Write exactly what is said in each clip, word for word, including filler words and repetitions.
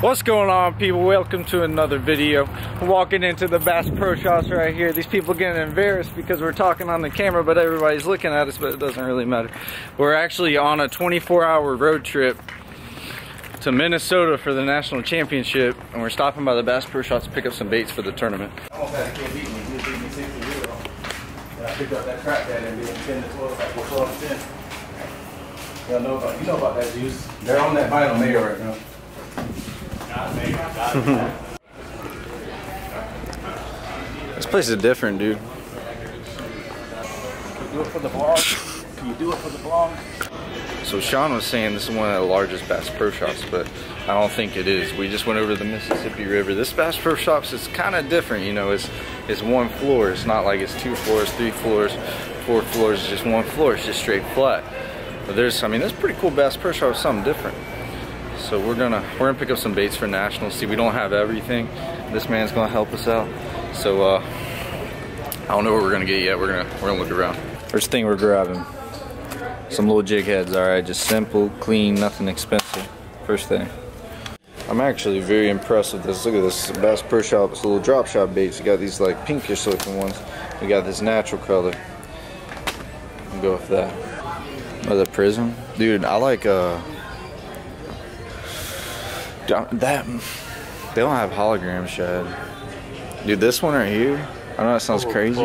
What's going on, people? Welcome to another video. I'm walking into the Bass Pro Shops right here. These people are getting embarrassed because we're talking on the camera, but everybody's looking at us, but it doesn't really matter. We're actually on a twenty-four hour road trip to Minnesota for the national championship, and we're stopping by the Bass Pro Shops to pick up some baits for the tournament. I picked up that crack that and did ten to twelve, like twelve to ten. Y'all know about, you know about that juice. They're on that vinyl mayo right now. This place is different, dude. Can you do it for the vlog? Can you do it for the vlog? So Sean was saying this is one of the largest Bass Pro Shops, but I don't think it is. We just went over the Mississippi River. This Bass Pro Shops is kind of different, you know. It's it's one floor. It's not like it's two floors, three floors, four floors. It's just one floor. It's just straight flat. But there's, I mean, that's pretty cool. Bass Pro Shop is something different. So we're gonna we're gonna pick up some baits for nationals. See, we don't have everything. This man's gonna help us out. So uh, I don't know what we're gonna get yet. We're gonna we're gonna look around. First thing we're grabbing, some little jig heads. All right, just simple, clean, nothing expensive. First thing. I'm actually very impressed with this. Look at this Bass Pro Shops little drop shot baits. You got these like pinkish looking ones. We got this natural color. I'll go with that. Oh, the prism, dude. I like uh. That they don't have hologram shad, dude. This one right here, I know it sounds crazy.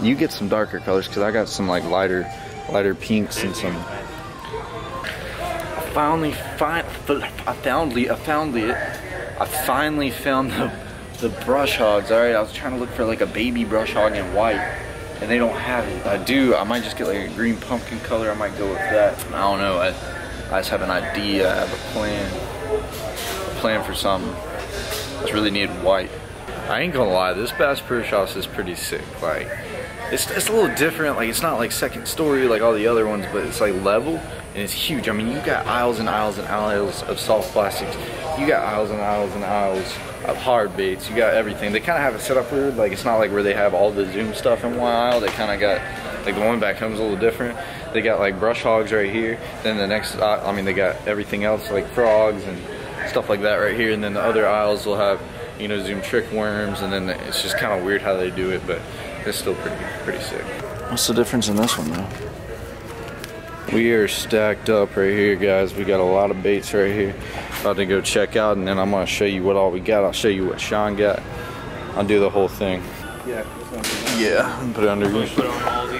You get some darker colors because I got some like lighter, lighter pinks and some. I finally find, I foundly, I foundly, I finally found the the brush hogs. All right, I was trying to look for like a baby brush hog in white, and they don't have it. I do. I might just get like a green pumpkin color. I might go with that. I don't know. I, I just have an idea, I have a plan, a plan for something. I just really need white. I ain't gonna lie, this Bass Pro Shops is pretty sick. Like, it's, it's a little different. Like, it's not like second story like all the other ones, but it's like level and it's huge. I mean, you got aisles and aisles and aisles of soft plastics. You got aisles and aisles and aisles of hard baits. You got everything. They kind of have it set up weird. Like, it's not like where they have all the Zoom stuff in one aisle. They kind of got, like the one back home is a little different. They got like brush hogs right here. Then the next, uh, I mean, they got everything else like frogs and stuff like that right here. And then the other aisles will have, you know, Zoom trick worms. And then the, it's just kind of weird how they do it, but it's still pretty, pretty sick. What's the difference in this one though? We are stacked up right here, guys. We got a lot of baits right here. About to go check out, and then I'm gonna show you what all we got. I'll show you what Sean got. I'll do the whole thing. Yeah. Yeah. Put it under you. Put on all these.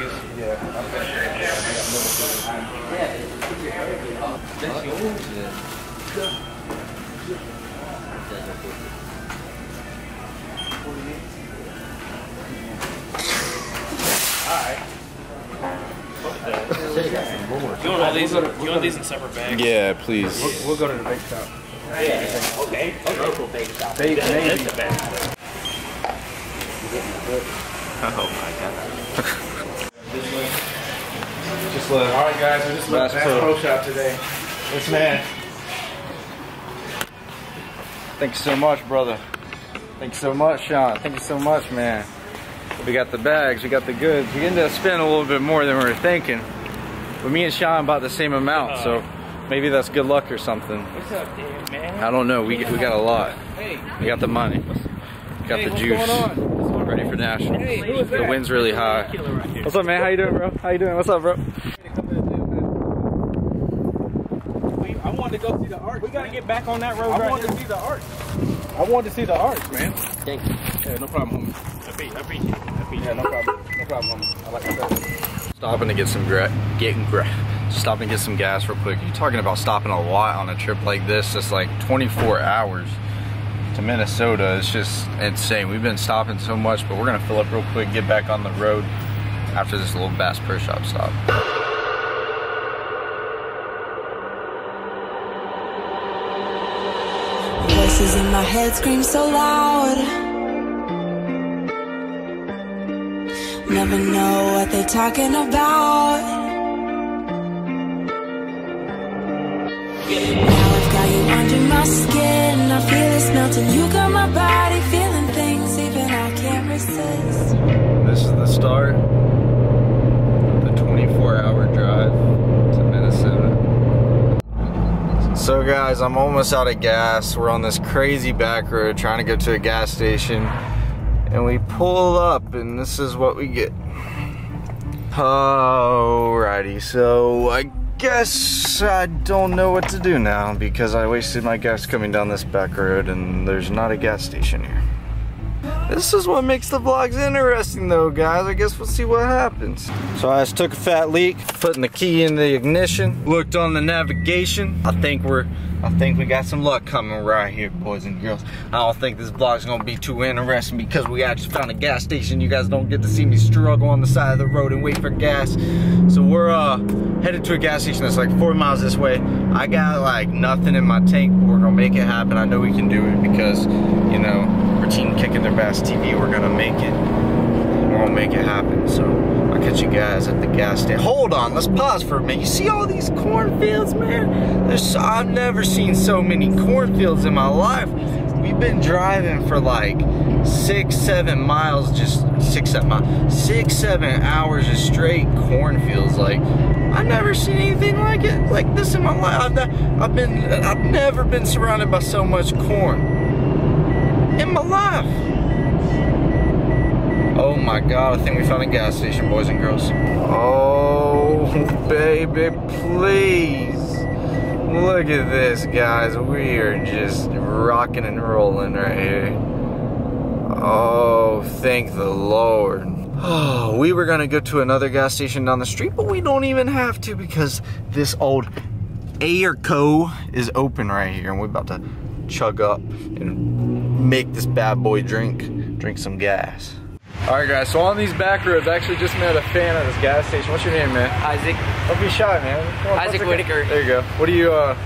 You want all these? You want these in separate bags? Yeah, please. We'll, we'll go to the bake shop. Yeah. Okay. Local bake shop. Bake the bag. Oh my god. Just left. All right, guys, we're just looking at Bass Pro Shop today. This man. Thanks so much, brother. Thanks so much, Sean. Thank you so much, man. We got the bags, we got the goods. We ended up spending a little bit more than we were thinking. But me and Sean bought the same amount, uh, so maybe that's good luck or something. What's up, dude, man? I don't know. We we got a lot. Hey. We got the money. We got hey, the juice. What's going on? Ready for nationals. Hey, the wind's really high. Right, what's up, man? How you doing, bro? How you doing? What's up, bro? I wanted to go see the arch. We gotta man. get back on that road. I right wanted now. to see the arch. I wanted to see the arch, man. Thank you. Yeah, no problem, homie. I beat, I beat you. I beat you. Yeah, no problem. No problem, homie. I like that. Stopping to get some gra getting gra stopping to get some gas real quick. You're talking about stopping a lot on a trip like this. It's like twenty-four hours. To Minnesota. It's just insane. We've been stopping so much, but we're gonna fill up real quick, get back on the road after this little Bass Pro Shop stop. Voices in my head scream so loud. Never know what they're talking about. Now I've got you under my skin, I feel it's melting. You got my body feeling things even I can't resist. This is the start of the twenty-four hour drive to Minnesota. So guys, I'm almost out of gas. We're on this crazy back road trying to get to a gas station, and we pull up and this is what we get. Alrighty, so I guess I don't know what to do now because I wasted my gas coming down this back road and there's not a gas station here. This is what makes the vlogs interesting though, guys. I guess we'll see what happens. So I just took a fat leak, putting the key in the ignition, looked on the navigation. I think we're, I think we got some luck coming right here, boys and girls. I don't think this vlog's gonna be too interesting because we actually just found a gas station. You guys don't get to see me struggle on the side of the road and wait for gas. So we're uh, headed to a gas station that's like four miles this way. I got like nothing in my tank, but we're gonna make it happen. I know we can do it because, you know, Team Kicking Their Bass T V, we're gonna make it. We're gonna make it happen. So I'll catch you guys at the gas station. Hold on, let's pause for a minute. You see all these cornfields, man? There's, I've never seen so many cornfields in my life. We've been driving for like six, seven miles, just six, seven miles, six, seven hours just straight cornfields. Like, I've never seen anything like it, like this in my life. I've, not, I've been, I've never been surrounded by so much corn in my life. Oh my God, I think we found a gas station, boys and girls. Oh, baby, please. Look at this, guys. We are just rocking and rolling right here. Oh, thank the Lord. Oh, we were gonna go to another gas station down the street, but we don't even have to because this old ARCO is open right here and we're about to chug up and make this bad boy drink, drink some gas. All right guys, so on these back roads, I actually just met a fan of this gas station. What's your name, man? Isaac. Don't be shy, man. On, Isaac Whitaker. There you go. What do you, uh,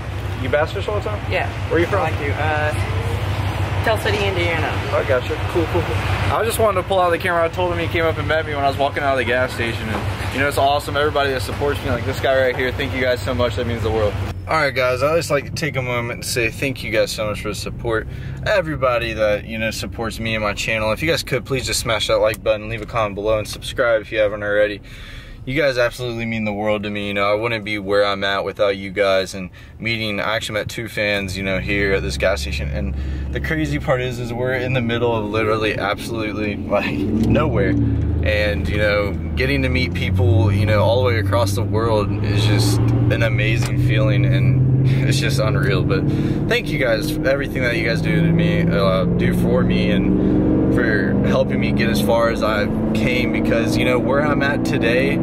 you bass fish all the time? Yeah. Where are you from? I like you. Uh, Tell City, Indiana. Oh, I gotcha. Cool, cool, cool. I just wanted to pull out the camera. I told him he came up and met me when I was walking out of the gas station. And you know, it's awesome. Everybody that supports me, like this guy right here, thank you guys so much. That means the world. Alright guys, I just like to take a moment and say thank you guys so much for the support. Everybody that, you know, supports me and my channel. If you guys could, please just smash that like button, leave a comment below, and subscribe if you haven't already. You guys absolutely mean the world to me. You know, I wouldn't be where I'm at without you guys. And meeting, I actually met two fans, you know, here at this gas station. And the crazy part is, is we're in the middle of literally absolutely, like, nowhere. And, you know, getting to meet people, you know, all the way across the world is just an amazing feeling, and it's just unreal. But thank you guys for everything that you guys do to me, uh, do for me, and for helping me get as far as I came, because, you know, where I'm at today,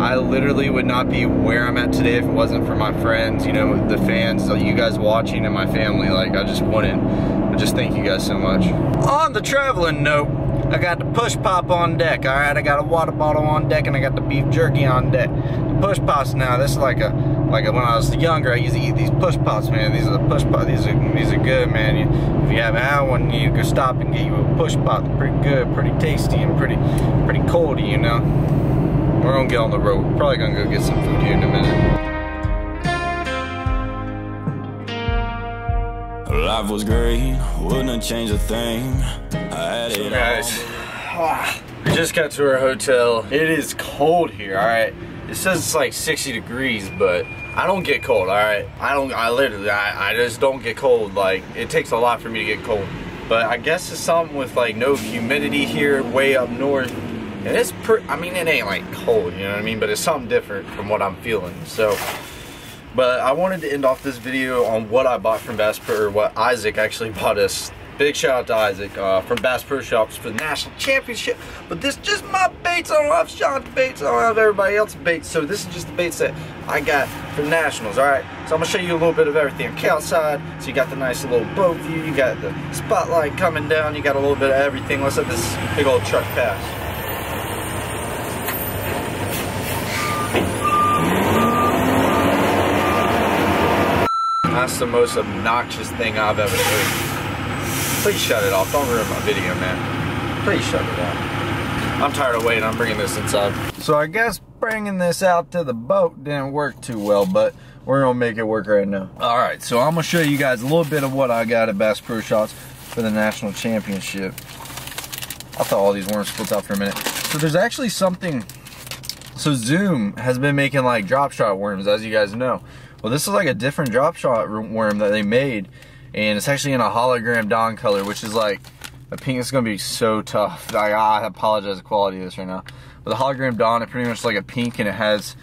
I literally would not be where I'm at today if it wasn't for my friends, you know, the fans, so you guys watching, and my family. Like, I just wouldn't. But just thank you guys so much. On the traveling note, I got the push pop on deck, all right? I got a water bottle on deck, and I got the beef jerky on deck. The push pops now, this is like a, like a, when I was younger, I used to eat these push pops, man. These are the push pops, these are, these are good, man. You, if you haven't had one, you can stop and get you a push pop. They're pretty good, pretty tasty, and pretty, pretty coldy, you know? We're gonna get on the road. We're probably gonna go get some food here in a minute. Life was great, wouldn't have changed a thing. So guys, we just got to our hotel. It is cold here, all right? It says it's like sixty degrees, but I don't get cold, all right? I don't, I literally, I, I just don't get cold. Like, it takes a lot for me to get cold. But I guess it's something with like no humidity here way up north. And it's pretty, I mean, it ain't like cold, you know what I mean? But it's something different from what I'm feeling, so. But I wanted to end off this video on what I bought from Bass Pro, or what Isaac actually bought us. Big shout out to Isaac uh, from Bass Pro Shops for the national championship. But this is just my baits. I don't have Sean's baits. I don't have everybody else's baits. So this is just the baits that I got from nationals. All right. So I'm gonna show you a little bit of everything. I'm outside. So you got the nice little boat view. You got the spotlight coming down. You got a little bit of everything. Let's let this big old truck pass. That's the most obnoxious thing I've ever heard. Please shut it off. Don't ruin my video, man. Please shut it off. I'm tired of waiting. I'm bringing this inside. So I guess bringing this out to the boat didn't work too well, but we're going to make it work right now. All right, so I'm going to show you guys a little bit of what I got at Bass Pro Shops for the national championship. I thought all these weren't split out for a minute. So there's actually something. So Zoom has been making like drop shot worms, as you guys know. Well, this is like a different drop shot worm that they made, and it's actually in a hologram Dawn color, which is like a pink. It's gonna be so tough. Like, I apologize the quality of this right now. But the hologram Dawn, it pretty much like a pink, and it has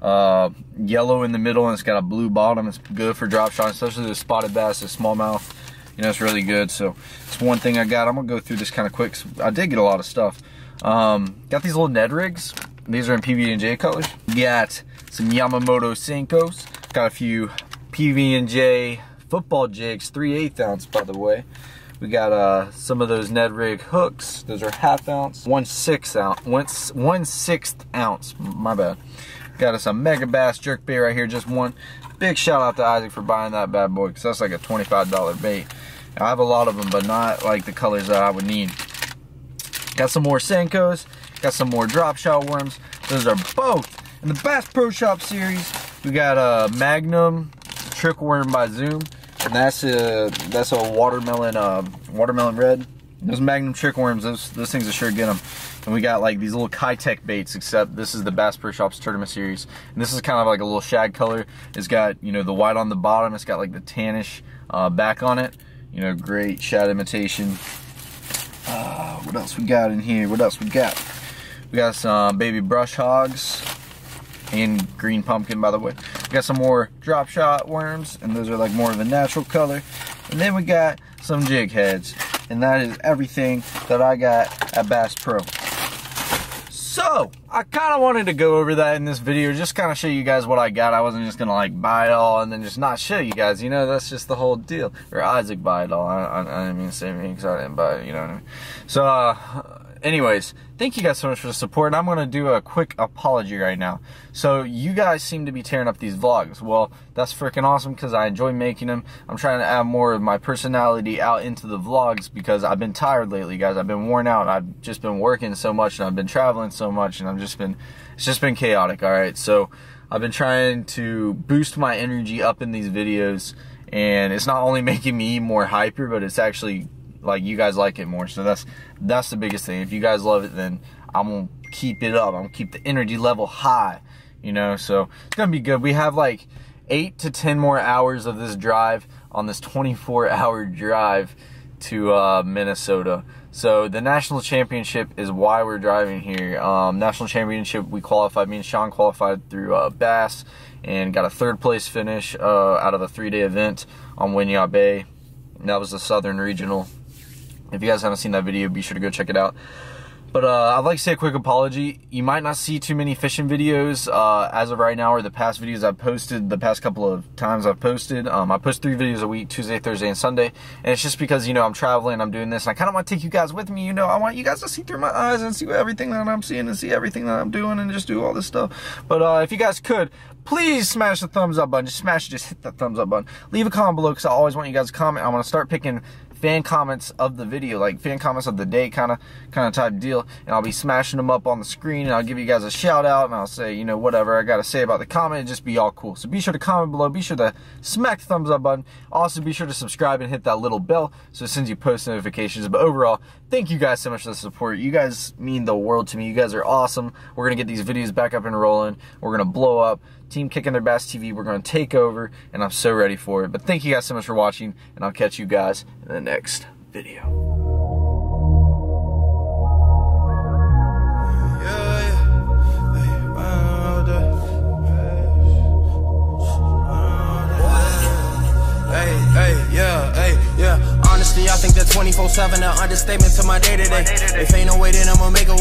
uh, yellow in the middle, and it's got a blue bottom. It's good for drop shot, especially the spotted bass, the smallmouth. You know, it's really good. So it's one thing I got. I'm gonna go through this kind of quick. I did get a lot of stuff. Um, got these little Ned Rigs. These are in P B and J colors. Got some Yamamoto Senkos. Got a few P B and J football jigs, three eighths ounce, by the way. We got uh, some of those Ned Rig hooks. Those are half ounce, one sixth ounce, one, one sixth ounce, my bad. Got us a Mega Bass jerk bait right here, just one. Big shout out to Isaac for buying that bad boy, because that's like a twenty-five dollar bait. I have a lot of them, but not like the colors that I would need. Got some more Senkos, got some more drop shot worms. Those are both in the Bass Pro Shop series. We got a Magnum Trick Worm by Zoom, and that's a that's a watermelon uh, watermelon red. Those Magnum Trick Worms, those those things are sure get them. And we got like these little Kytec baits, except this is the Bass Pro Shops tournament series, and this is kind of like a little shad color. It's got, you know, the white on the bottom. It's got like the tannish uh, back on it. You know, great shad imitation. Uh, what else we got in here? What else we got? We got some baby brush hogs. And green pumpkin, by the way. We got some more drop shot worms, and those are like more of a natural color. And then we got some jig heads, and that is everything that I got at Bass Pro. So I kind of wanted to go over that in this video, just kind of show you guys what I got. I wasn't just gonna like buy it all and then just not show you guys, you know. That's just the whole deal. Or Isaac buy it all. I, I, I didn't mean to say anything because I didn't buy it, you know what I mean? So uh anyways, thank you guys so much for the support. And I'm going to do a quick apology right now. So you guys seem to be tearing up these vlogs. Well, that's freaking awesome, because I enjoy making them. I'm trying to add more of my personality out into the vlogs, because I've been tired lately, guys. I've been worn out. I've just been working so much, and I've been traveling so much, and I've just been, it's just been chaotic. All right. So I've been trying to boost my energy up in these videos, and it's not only making me more hyper, but it's actually like you guys like it more. So that's that's the biggest thing. If you guys love it, then I'm gonna keep it up. I'm gonna keep the energy level high, you know. So it's gonna be good. We have like eight to ten more hours of this drive on this twenty-four hour drive to uh, Minnesota. So the national championship is why we're driving here. Um, national championship, we qualified. Me and Sean qualified through uh, Bass, and got a third place finish uh, out of a three-day event on Winyah Bay. And that was the Southern Regional. If you guys haven't seen that video, be sure to go check it out. But uh, I'd like to say a quick apology. You might not see too many fishing videos uh, as of right now, or the past videos I've posted, the past couple of times I've posted. Um, I post three videos a week, Tuesday, Thursday, and Sunday. And it's just because, you know, I'm traveling, I'm doing this, and I kind of want to take you guys with me, you know. I want you guys to see through my eyes and see everything that I'm seeing and see everything that I'm doing and just do all this stuff. But uh, if you guys could, please smash the thumbs up button. Just smash it, just hit that thumbs up button. Leave a comment below, because I always want you guys to comment. I want to start picking fan comments of the video, like fan comments of the day kind of kind of type deal, and I'll be smashing them up on the screen, and I'll give you guys a shout out, and I'll say, you know, whatever I gotta say about the comment, and just be all cool. So be sure to comment below, be sure to smack the thumbs up button. Also be sure to subscribe and hit that little bell so it sends you post notifications. But overall, thank you guys so much for the support. You guys mean the world to me. You guys are awesome. We're gonna get these videos back up and rolling. We're gonna blow up Team Kicking Their Bass T V. We're going to take over, and I'm so ready for it. But thank you guys so much for watching, and I'll catch you guys in the next video. I think that twenty-four seven an understatement to my day-to-day. If ain't no way, then I'ma make a